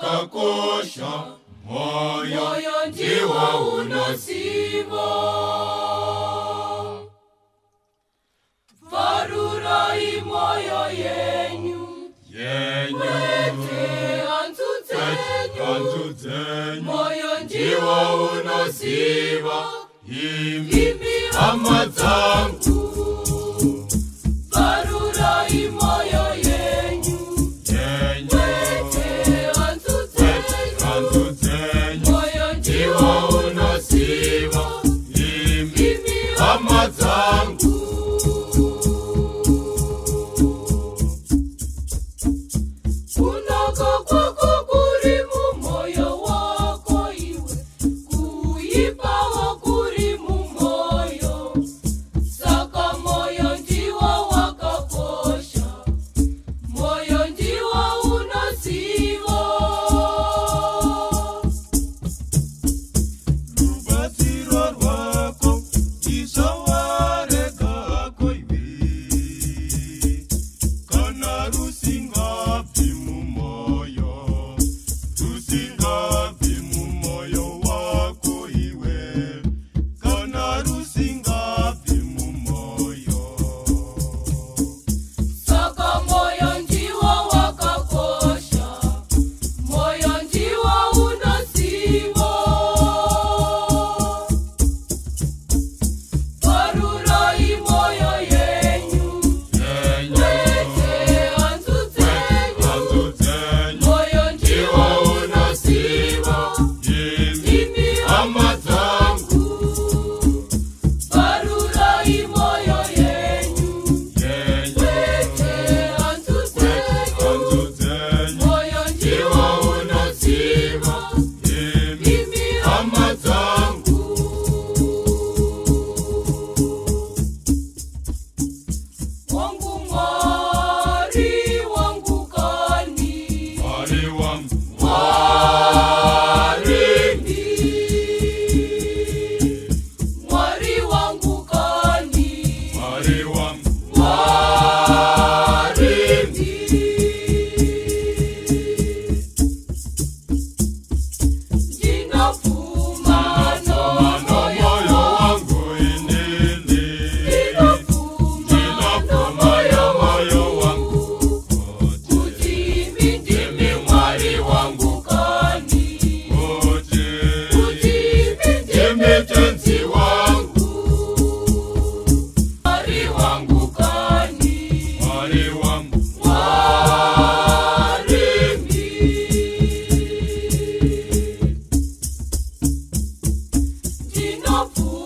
Kakosha, moyo ndiwa unosiwa. Varurai moyo yenyu, kwete antuzenyu, moyo ndiwa unosiwa. Imi ama zangu, varurai moyo yenyu. No.